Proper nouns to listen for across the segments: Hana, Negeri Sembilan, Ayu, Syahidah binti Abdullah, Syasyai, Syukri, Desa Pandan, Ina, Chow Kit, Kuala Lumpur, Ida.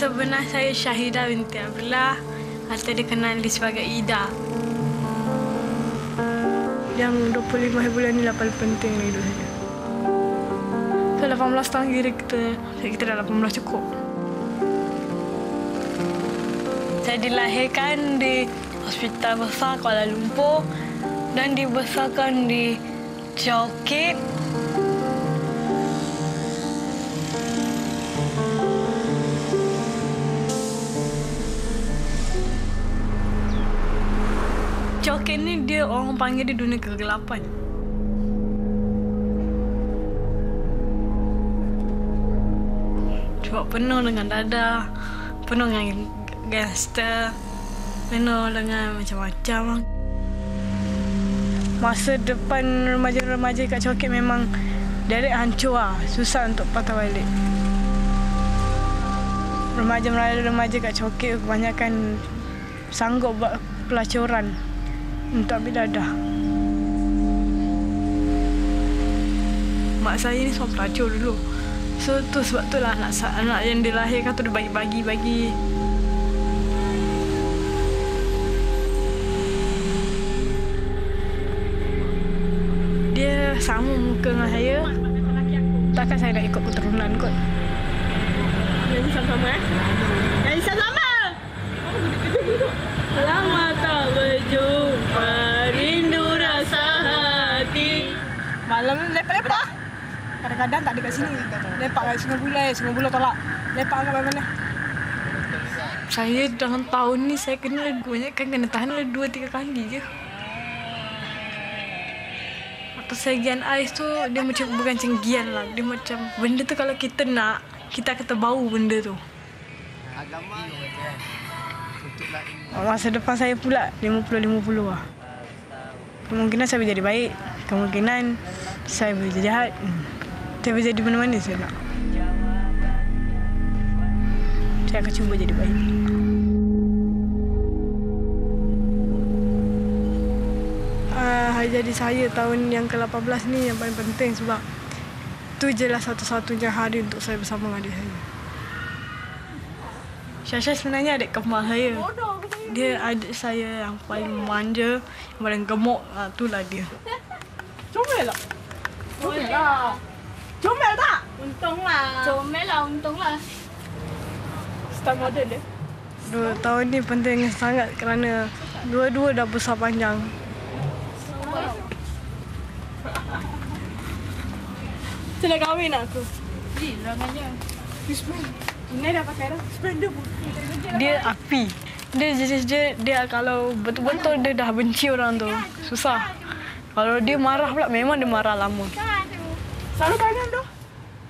sebenar saya Syahidah binti Abdullah atau dikenali sebagai Ida. Yang 25 bulan ini paling penting dalam hidup saya. So, 18 tahun kita dah 18 cukup. Saya dilahirkan di hospital besar Kuala Lumpur dan dibesarkan di Chow Kit. Chow Kit ni dia orang panggil di dunia kegelapan. Sebab penuh dengan dadah, penuh dengan gangster, penuh dengan macam-macam. Masa depan remaja-remaja kat Chow Kit memang direct hancur lah. Susah untuk patah balik. Remaja-remaja kat Chow Kit kebanyakan sanggup buat pelacuran untuk ambil dadah. Mak saya ni seorang pelacur dulu. So, tu sebab tu lah anak yang dilahirkan tu dia bagi-bagi. Sama muka dengan saya, takkan saya nak ikut keturunan kot. Jadi sama-sama, eh? Jadi sama-sama! Lama tak berjumpa, rindu rasa hati. Malam lepak-lepak. Kadang-kadang tak ada kat sini. Lepak kat Sungai Buloh tolak. Lepak kat mana-mana. Saya dalam tahun ni, saya kena tahan 2-3 kali je. Persagian ais tu dia macam bukan cenggian lah. Dia macam benda tu kalau kita nak, kita akan terbau benda tu. Masa depan saya pula 50-50 lah. Kemungkinan saya boleh jadi baik, kemungkinan saya boleh jadi jahat. Saya boleh jadi mana-mana saya nak. Saya akan cuba jadi baik. Jadi saya tahun yang ke-18 ni yang paling penting sebab tu je lah satu-satunya hari untuk saya bersama adik saya. Syasyai sebenarnya adik kembar saya. Dia adik saya yang paling manja, yang paling gemuk. Itulah dia. Comel tak? Comel tak? Comel tak? Untunglah. Comel lah, untunglah. Star model dia. 2 tahun ni penting sangat kerana dua-dua dah besar panjang. Saya nak kahwin aku. Gila orangnya. Ina dah pakai dah. Dia api. Dia jenis dia kalau betul-betul dia dah benci orang tu. Susah. Kalau dia marah pula, memang dia marah lama. Selalu tangan tu.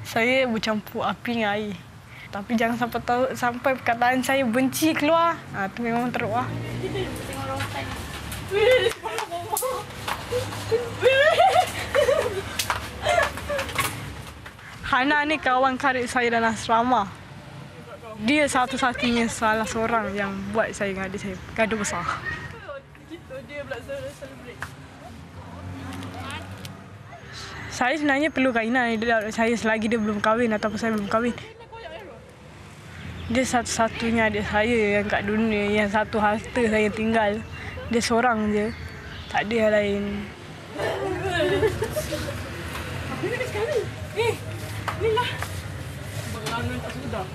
Saya bercampur api dengan air. Tapi jangan sampai perkataan saya benci keluar. Itu memang teruk lah. Tengok orang hutan. Wih, kepala bomong. Hana ni kawan karib saya dalam asrama. Dia satu-satunya salah seorang yang buat saya dengan adik saya gaduh besar. Saya sebenarnya perlu Ina. Saya selagi dia belum kahwin ataupun saya belum kahwin. Dia satu-satunya adik saya yang kat dunia, yang satu harta saya tinggal. Dia seorang je. Tak ada yang lain. Apa ni sekarang? Inilah. Berlalu tak sudah.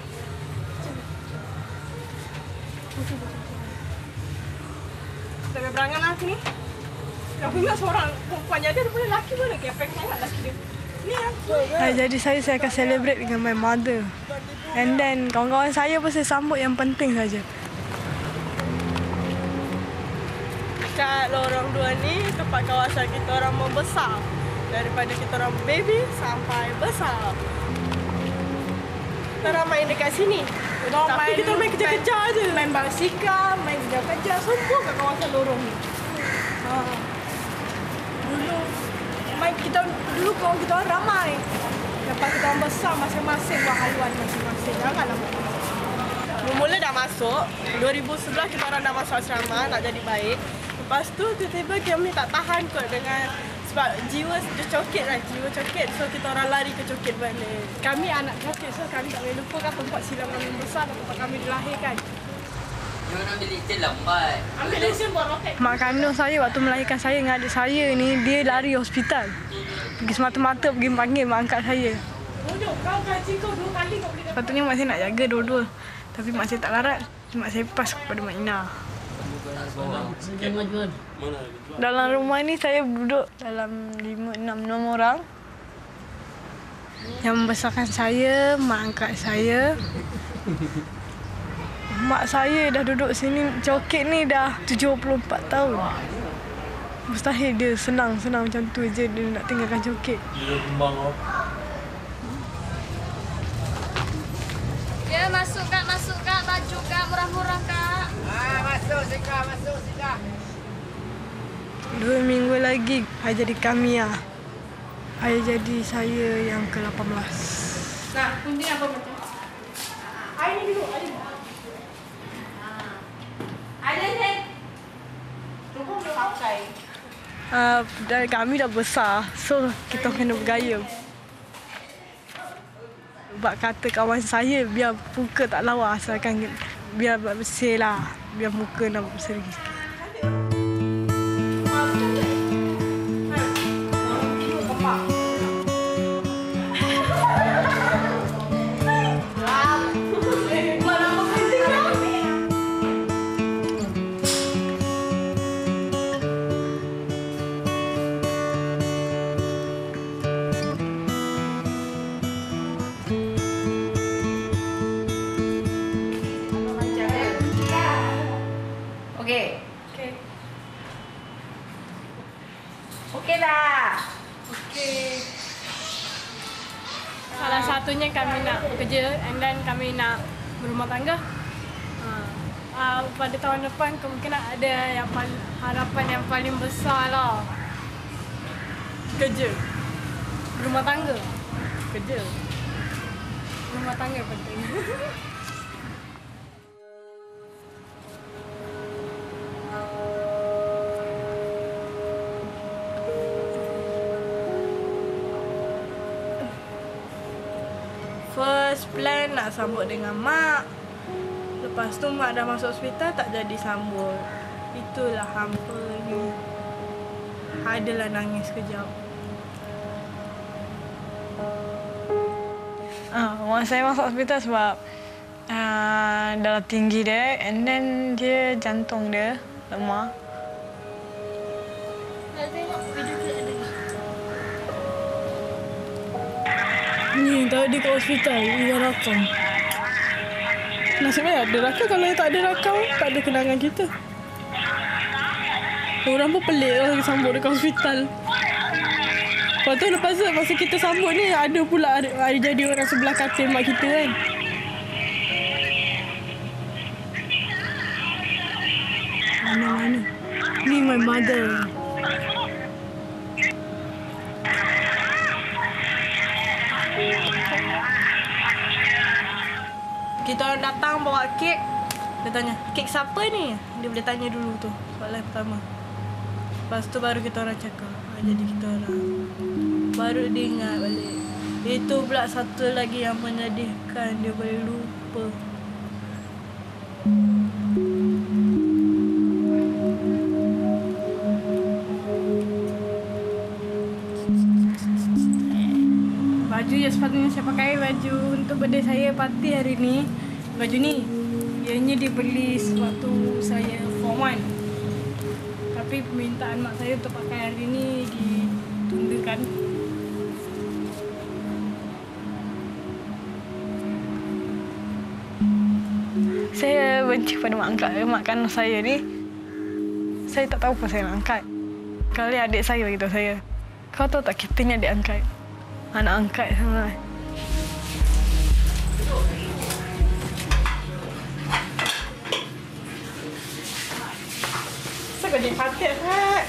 Kita berberangan lah sini. Kenapa ingat seorang perempuan yang ada, dia punya lelaki mana? Kepek sangat lelaki dia. Jadi saya akan celebrate dengan my mother. And then kawan-kawan saya pun saya sambut yang penting saja. Kat lorong 2 ni tempat kawasan kita orang membesar. Daripada kita orang baby sampai besar. Kita orang main dekat sini. Tapi kita main kerja-kerja je. Main basikal, main kerja-kerja. Semua kat kawasan lorong ni. Dulu main kita orang ramai. Lepas kita orang besar masing-masing buat haluan masing-masing. Janganlah buat masing-masing. Mula dah masuk, 2011 kita orang dah masuk asrama nak jadi baik. Lepas tu tiba-tiba kami tak tahan kot dengan sebab jiwa Chow Kit kan, jiwa Chow Kit. So kita orang lari ke Chow Kit balik. Kami anak Chow Kit, so kami tak boleh lupakan tempat silam kami besar, tempat kami dilahirkan. Dia orang ambil iktil lambat. Ambil lesen buat roket. Mak kandung saya waktu melahirkan saya dengan adik saya ni, dia lari hospital. Pergi semata-mata pergi panggil mak angkat saya. Sepatutnya mak saya nak jaga dua-dua. Tapi mak saya tak larat. Mak saya pas kepada mak Ina. Dalam rumah ni saya duduk dalam 5, 6 orang. Yang membesarkan saya, mak angkat saya. Mak saya dah duduk sini, Chow Kit ni dah 74 tahun. Mustahil dia senang-senang macam tu je dia nak tinggalkan Chow Kit. Ya, masuk Kak, masuk Kak. Baju Kak, murah-murah Kak. Ah, masuk Kak, masuk Kak. 2 minggu lagi, saya jadi Kamia. Saya jadi saya yang ke-18. Nah, kunci apa macam? Air ni dulu, air ni. Dan kami dah besar, so kita kena bergaya. Bak kata kawan saya, biar muka tak lawa, asalkan biar bersih lah. Biar muka nak bersih. Satunya kami nak kerja and then kami nak berumah tangga. Pada tahun depan kemungkinan ada yang harapan yang paling besar lah. Kerja. Berumah tangga. Kerja. Rumah tangga penting. Plan nak sambut dengan mak. Lepas tu mak dah masuk hospital tak jadi sambut. Itulah hampanya. Adalah nangis kejap. Mak saya masuk hospital sebab darah tinggi dia and then dia jantung dia lemah. Ni, tahu dia kat hospital, dia rakam. Nasib baik ada rakam, kalau tak ada rakam, tak ada kenangan kita. Orang pun pelik lah sambut dekat hospital. Lepas tu, masa kita sambut ni, ada pula ada jadi orang sebelah katil mak kita kan. Mana-mana. Ni my mother. Kita orang datang bawa kek, dia tanya, kek siapa ni? Dia boleh tanya dulu tu, soalan pertama. Lepas tu baru kita orang cakap, jadi kita orang. Baru dia ingat balik. Itu pula satu lagi yang menyedihkan, dia boleh lupa. Baju yang sepatutnya saya pakai, baju untuk birthday saya parti hari ni. Baju ni, ianya dibeli waktu saya form 1. Tapi permintaan mak saya untuk pakai hari ni ditundakan. Saya benci pada mak angkat, mak kandung saya ni. Saya tak tahu apa saya nak angkat. Kali adik saya beritahu saya, kau tahu tak kita ni adik angkat? Anak angkat sangat. Saya kena patik, Fat.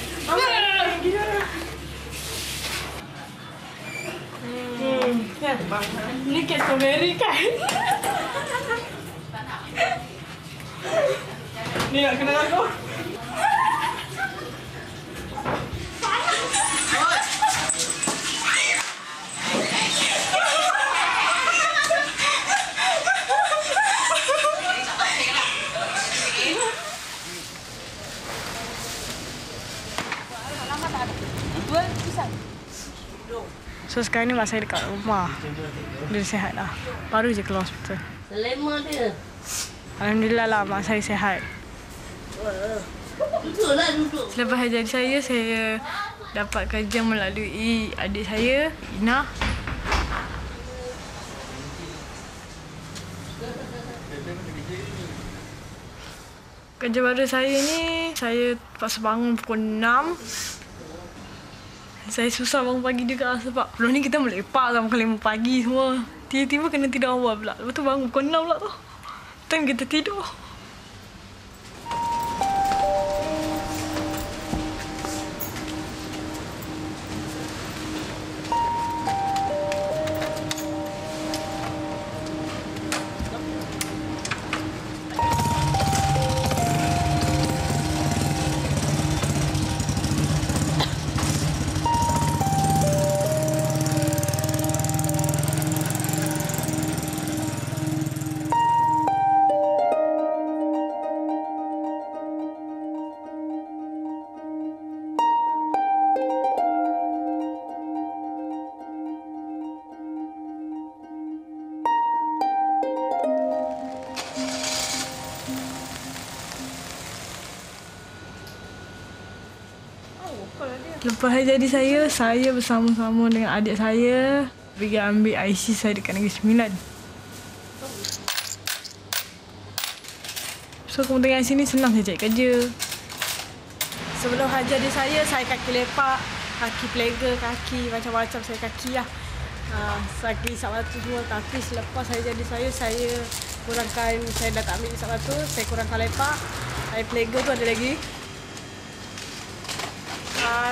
Ini kek strawberry kan? Ni nak kenal aku? So sekarang ni mak saya dekat rumah. Dia sihat lah. Baru je keluar hospital. Selama dia? Alhamdulillah lah mak saya sihat. Selepas hajian saya dapat kerja melalui adik saya, Ina. Kerja baru saya ni, saya terpaksa bangun pukul 6. Saya susah bangun pagi juga sebab sebelum ni kita melepak lah pukul 5 pagi semua. Tiba-tiba kena tidur awal pula. Lepas tu bangun pukul 6 pula tu. Time kita tidur. Lepas jadi saya bersama-sama dengan adik saya pergi ambil IC saya dekat Negeri Sembilan. So, kepentingan IC ni senang saya cari kerja. Sebelum hajar di saya kaki lepak, kaki plega, kaki macam-macam saya kaki lah. Kaki isap batu semua. Tapi selepas saya jadi saya kurangkan, saya dah tak ambil isap batu, saya kurangkan lepak. Saya plega tu ada lagi.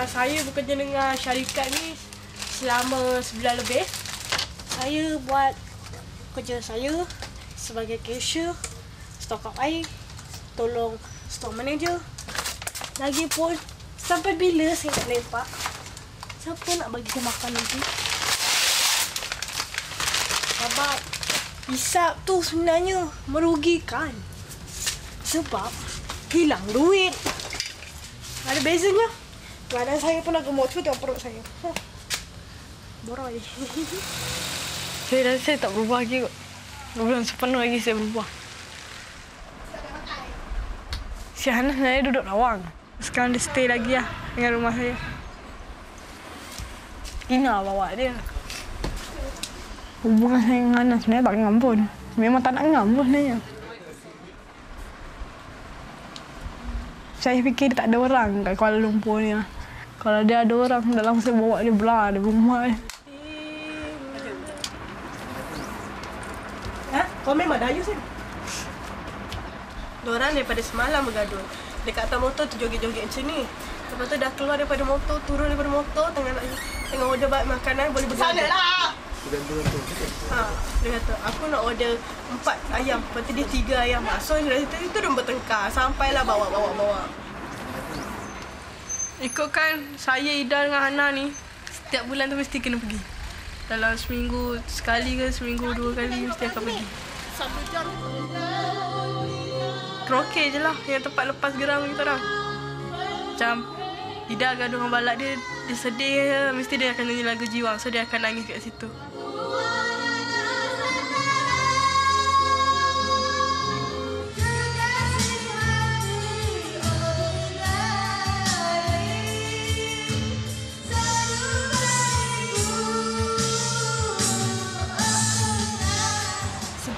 Saya bekerja dengan syarikat ni selama sebulan lebih. Saya buat kerja saya sebagai cashier, stok up air, tolong stok manager. Lagipun, sampai bila saya nak lepak? Siapa nak bagi saya makan nanti? Sebab hisap tu sebenarnya merugikan. Sebab hilang duit. Ada bezanya? Badan saya pun agak gemuk, cuma tengok perut saya. Boroi. Saya rasa saya tak berubah lagi kot. Belum sepenuh lagi saya berubah. Si Hana sebenarnya duduk lawang. Sekarang dia stay lagi lah dengan rumah saya. Ina bawa dia. Hubungan saya dengan Hana sebenarnya tak ngam pun. Memang tak nak ngam pun sebenarnya. Saya fikir dia tak ada orang kat Kuala Lumpur ni lah. Kalau dia ada orang, dalam saya bawa dia belah, dia berumah. Kau memang dayu, Sin? Diorang daripada semalam bergaduh. Dekat atas motor tu joget-joget macam ni. Lepas tu dah keluar daripada motor, turun daripada motor, tengah order makanan, boleh bergaduh. Sanalah! Dia kata, aku nak order 4 ayam, lepas tu dia 3 ayam. So, dari situ dia bertengkar. Sampailah bawa. Ikutkan saya, Ida dengan Hana ni, setiap bulan tu mesti kena pergi. Dalam seminggu sekali ke seminggu dua kali mesti akan pergi. Satu jam. Kroket je lah yang tempat lepas geram kita orang. Macam Ida gaduh dengan balak dia, dia sedih, mesti dia akan nyanyi lagu jiwang. So, dia akan nangis kat situ.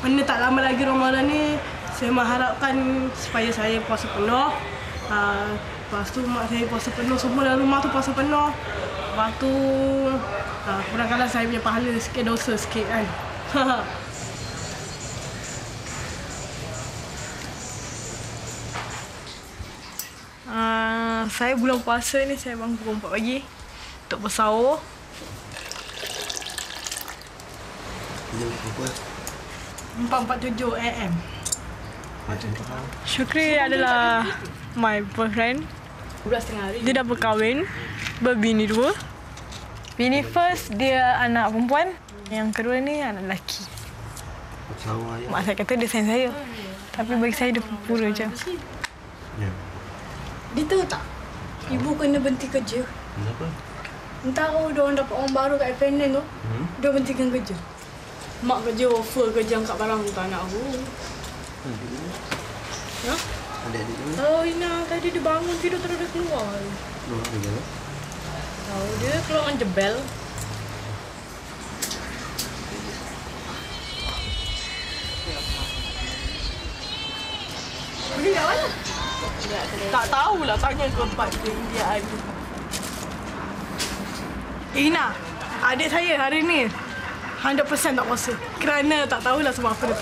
Benda tak lama lagi Ramadan ni, saya mengharapkan supaya saya puasa penuh. Lepas tu mak saya puasa penuh, semua dalam rumah tu puasa penuh. Lepas tu, kurang-kurang saya punya pahala sikit, dosa sikit kan. Saya bulan puasa ni, saya bangun pukul 4 pagi untuk bersahur. Apa? 4:47 AM. Syukri adalah my boyfriend. Dia dah berkahwin, berbini dua. Bini first dia anak perempuan, yang kedua ni anak lelaki. Mak saya kata dia sayang saya. Tapi bagi saya dia pura-pura je. Dia tahu tak? Ibu kena berhenti kerja. Kenapa? Entah kalau dia orang dapat orang baru kat Penang tu, dia pentingkan kerja. Mak kerja offer kerja angkat barang untuk anak aku. Ya? Adik-adik tu? Tahu Ina, tadi dia bangun tidur terus dia keluar. Keluar kerja tu? Tahu dia keluar dengan jebel. Pergi kat mana? Tak tahulah, tanya ke empat dia India Ayu. Ina, adik saya hari ni 100% tak puasa. Kerana tak tahulah sebab apa dia.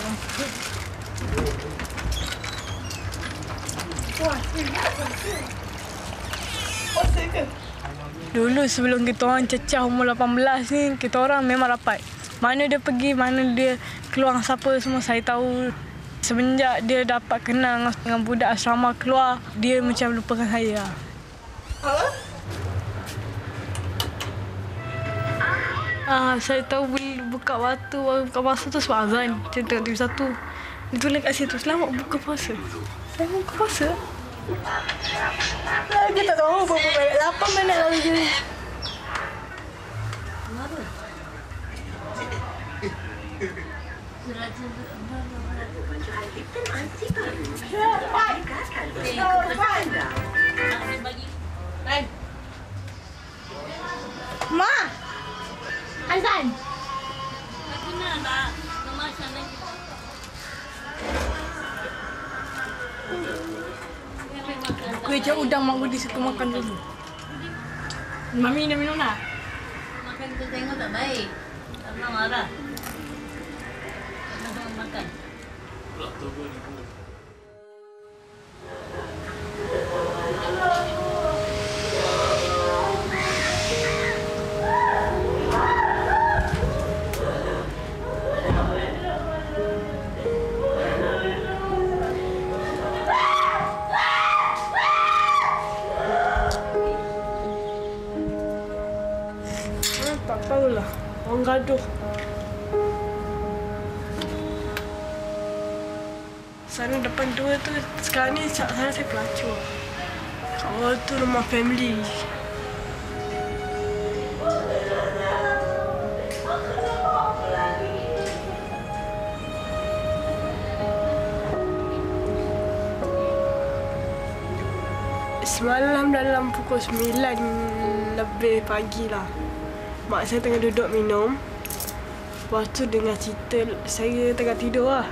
Puasa ke? Dulu sebelum kita orang cecah umur 18 ni, kita orang memang rapat. Mana dia pergi, mana dia keluar siapa semua saya tahu. Semenjak dia dapat kenal dengan budak asrama keluar, dia macam lupakan saya. Saya tahu boleh buka waktu. Buka puasa tu sebab azan. Macam tengok TV satu. Dia tulis kat situ, selamat buka puasa. Selamat buka puasa? Dia tak tahu berapa banyak. 8 minit lalu je. Ma! Azan! Kuih cak udang Mak Budi suka makan dulu. Mami dah minum dah? Makan kita tengok tak baik. Tak pernah marah. Tak makan. Tak tahulah. Orang gaduh. Sana depan dua tu, sekarang ni sana saya pelacur. Kalau tu rumah family. Semalam dalam pukul 9 lebih pagi lah. Mak saya tengah duduk minum. Lepas tu dengar cerita, saya tengah tidur lah.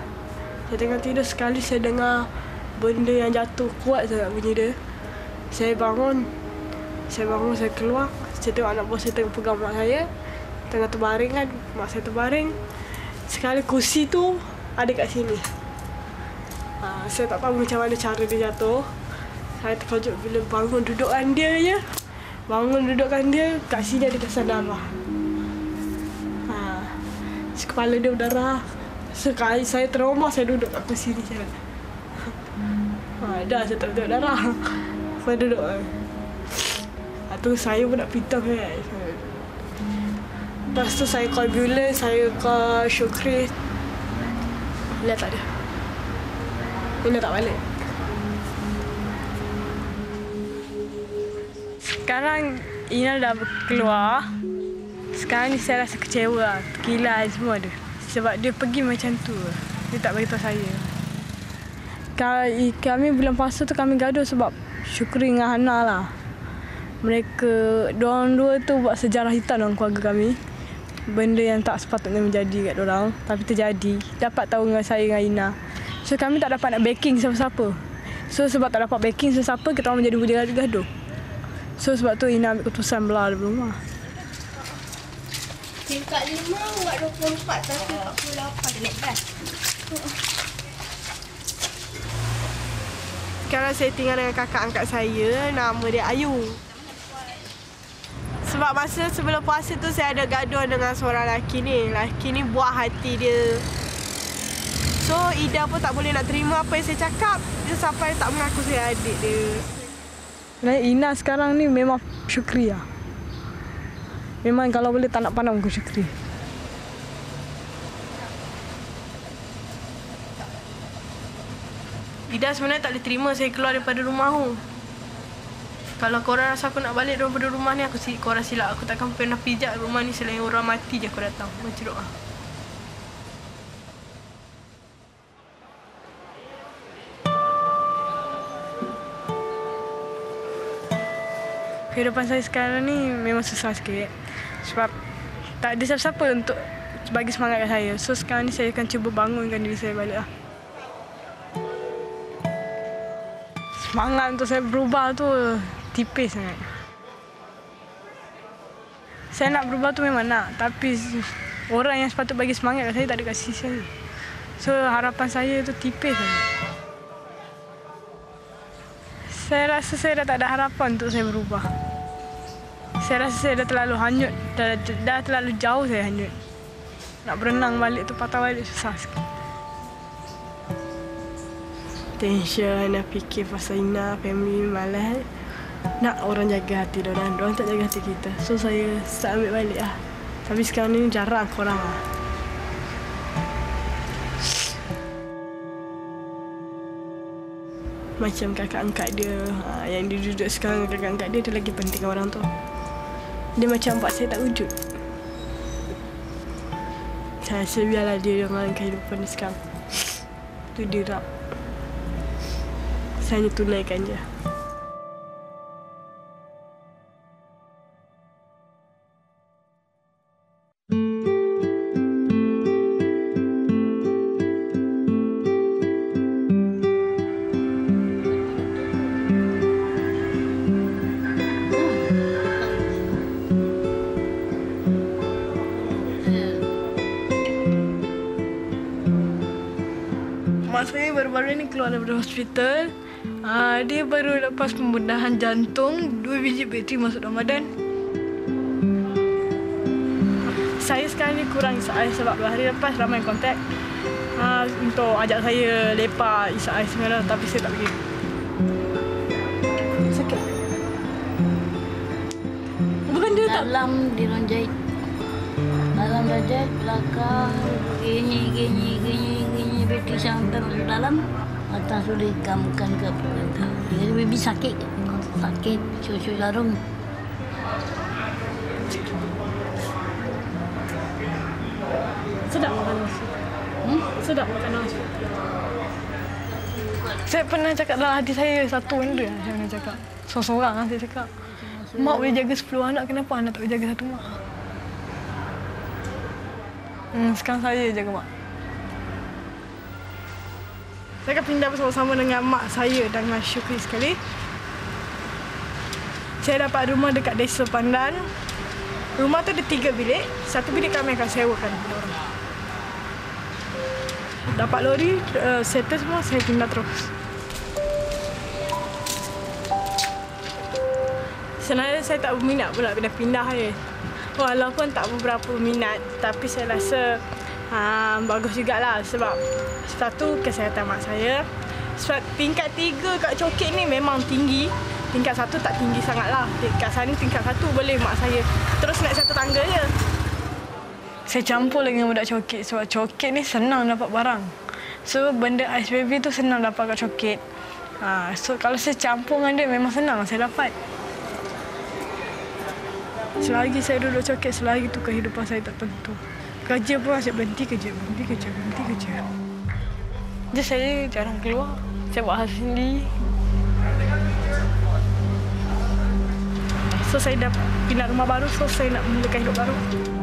Saya tengah tidur sekali, saya dengar benda yang jatuh kuat sangat bunyi dia. Saya bangun, saya keluar. Saya tengok anak bos saya tengah pegang mak saya. Tengah terbaring kan, mak saya terbaring. Sekali kursi tu ada kat sini. Saya tak tahu macam mana cara dia jatuh. Saya terkejut bila bangun dudukkan dia je. Bangun dudukkan dia, kat sini ada kesan darah. Kepala dia berdarah. Sekali saya trauma, saya duduk kat kursi ni. Dah, saya tak duduk darah. Saya duduk. Tu saya pun nak pitah kan. Lepas tu saya call ambulans, saya call Syukri. Bila tak ada. Bila tak balik. Sekarang Ina dah keluar. Sekarang ni saya rasa kecewa lah. Gila semua dia. Sebab dia pergi macam tu. Dia tak beritahu saya. Kami bulan puasa tu kami gaduh sebab Syukri dengan Hana lah. Mereka, diorang dua tu buat sejarah hitam dalam keluarga kami. Benda yang tak sepatutnya menjadi kat diorang. Tapi terjadi. Dapat tahu dengan saya dengan Ina. So kami tak dapat nak backing siapa-siapa. So sebab tak dapat backing siapa-siapa, kita orang menjadi gaduh. So sebab tu Ina ambil keputusan belah daripada rumah. Tingkat 5, buat 24, tapi 48 naik bas. Sekarang saya tinggal dengan kakak angkat saya, nama dia Ayu. Sebab masa sebelum puasa tu saya ada gaduh dengan seorang lelaki ni. Lelaki ni buah hati dia. So Ida pun tak boleh nak terima apa yang saya cakap. Dia sampai tak mengaku saya adik dia. Dan Ina sekarang ni memang Syukri lah. Memang kalau boleh tak nak pandang muka Syukri. Ida sebenarnya tak boleh terima saya keluar daripada rumah tu. Kalau korang rasa aku nak balik daripada rumah ni, korang silap. Aku takkan pernah pijak rumah ni selain orang mati je aku datang. Macam doa. Kehidupan saya sekarang ni memang susah sikit. Sebab tak ada siapa-siapa untuk bagi semangat kat saya. So sekarang ni saya akan cuba bangunkan diri saya balik lah. Semangat untuk saya berubah tu tipis sangat. Saya nak berubah tu memang nak. Tapi orang yang sepatut bagi semangat kat saya tak ada kat sisi saya. So harapan saya tu tipis sangat. Saya rasa saya dah tak ada harapan untuk saya berubah. Saya rasa saya dah terlalu hanyut, dah terlalu jauh saya hanyut. Nak berenang balik tu, patah balik susah sikit. Tension, nak fikir pasal Ina, family, malah nak orang jaga hati diorang. Diorang tak jaga hati kita. So saya start ambil balik lah. Tapi sekarang ni jarang korang lah. Macam kakak angkat dia, yang dia duduk sekarang, kakak angkat dia, dia lagi penting orang tu. Dia macam buat saya tak wujud. Saya rasa biarlah dia dengan kehidupan dia sekarang. Tu dia rap. Saya hanya tunaikan je. Keluar dari hospital, dia baru lepas pembedahan jantung, 2 biji bateri masuk dalam badan. Saya sekarang ni kurang isai sebab hari lepas ramai kontak untuk ajak saya lepak isai semula, tapi saya tak pergi. Sakit. Bukan dia tak dalam dironjai. Dalam rajai belakang gini bateri jantung dalam. Atas sudah dikamkan ke pemerintah. Jadi baby sakit, sakit cucu jarum. Sedap makan nasi. Sedap makan nasi. Saya pernah cakap dalam hati saya satu benda yang saya pernah cakap. Seorang-seorang saya cakap, mak boleh jaga 10 anak, kenapa anak tak boleh jaga satu mak? Sekarang saya jaga mak. Saya akan pindah bersama-sama dengan mak saya dan dengan Syukri sekali. Saya dapat rumah dekat Desa Pandan. Rumah tu ada 3 bilik. 1 bilik kami akan sewakan kepada orang. Dapat lori, settle semua, saya pindah terus. Sebenarnya saya tak berminat pula pindah-pindah. Walaupun tak beberapa minat, tapi saya rasa bagus jugalah sebab satu, kesihatan mak saya. Sebab tingkat 3 kat Chow Kit ni memang tinggi. Tingkat 1 tak tinggi sangatlah. Kat sana tingkat 1 boleh mak saya. Terus naik satu tangga je. Saya campur dengan budak Chow Kit sebab Chow Kit ni senang dapat barang. So benda ice baby tu senang dapat kat Chow Kit. So kalau saya campur dengan dia memang senang saya dapat. Selagi saya duduk Chow Kit, selagi tu kehidupan saya tak tentu. Kerja pun asyik berhenti kerja. Jadi saya jarang keluar. Saya buat hal sendiri. So saya dah pindah rumah baru, so saya nak mulakan hidup baru.